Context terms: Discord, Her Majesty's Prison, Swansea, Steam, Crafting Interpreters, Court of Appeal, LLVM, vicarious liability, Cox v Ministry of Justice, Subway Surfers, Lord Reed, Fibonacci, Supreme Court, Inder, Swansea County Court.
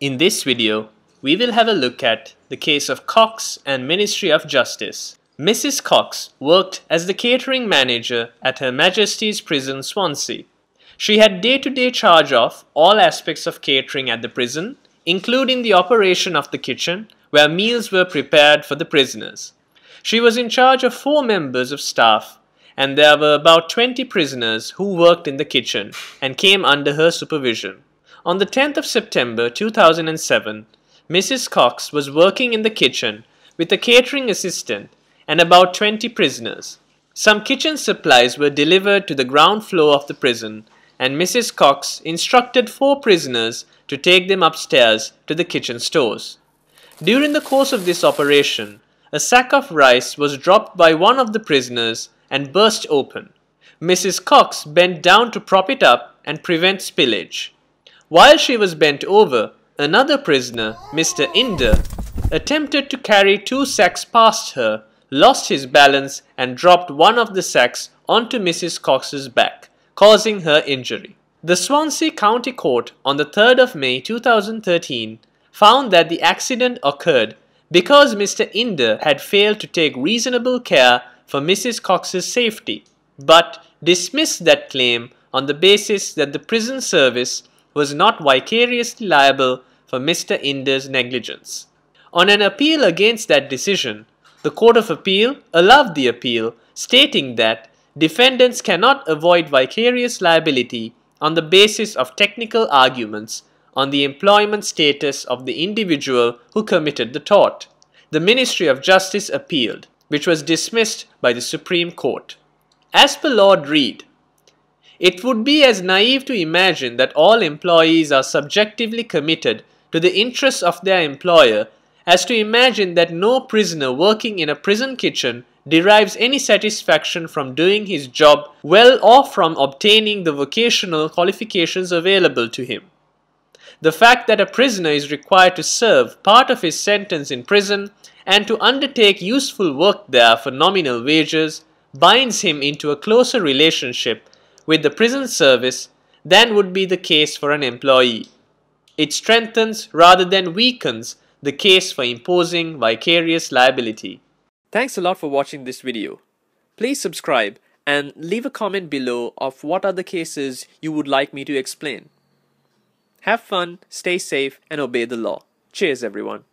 In this video, we will have a look at the case of Cox and Ministry of Justice. Mrs. Cox worked as the catering manager at Her Majesty's Prison, Swansea. She had day-to-day charge of all aspects of catering at the prison, including the operation of the kitchen, where meals were prepared for the prisoners. She was in charge of 4 members of staff, and there were about 20 prisoners who worked in the kitchen and came under her supervision. On the 10th of September 2007, Mrs. Cox was working in the kitchen with a catering assistant and about 20 prisoners. Some kitchen supplies were delivered to the ground floor of the prison, and Mrs. Cox instructed 4 prisoners to take them upstairs to the kitchen stores. During the course of this operation, a sack of rice was dropped by one of the prisoners and burst open. Mrs. Cox bent down to prop it up and prevent spillage. While she was bent over, another prisoner, Mr. Inder, attempted to carry 2 sacks past her, lost his balance and dropped one of the sacks onto Mrs. Cox's back, causing her injury. The Swansea County Court on the 3rd of May 2013 found that the accident occurred because Mr. Inder had failed to take reasonable care for Mrs. Cox's safety, but dismissed that claim on the basis that the prison service was not vicariously liable for Mr. Inder's negligence. On an appeal against that decision, the Court of Appeal allowed the appeal, stating that defendants cannot avoid vicarious liability on the basis of technical arguments on the employment status of the individual who committed the tort. The Ministry of Justice appealed, which was dismissed by the Supreme Court. As per Lord Reed, it would be as naive to imagine that all employees are subjectively committed to the interests of their employer as to imagine that no prisoner working in a prison kitchen derives any satisfaction from doing his job well or from obtaining the vocational qualifications available to him. The fact that a prisoner is required to serve part of his sentence in prison and to undertake useful work there for nominal wages binds him into a closer relationship with the prison service than would be the case for an employee. It strengthens rather than weakens the case for imposing vicarious liability. Thanks a lot for watching this video. Please subscribe and leave a comment below of what other cases you would like me to explain. Have fun, stay safe, and obey the law. Cheers, everyone.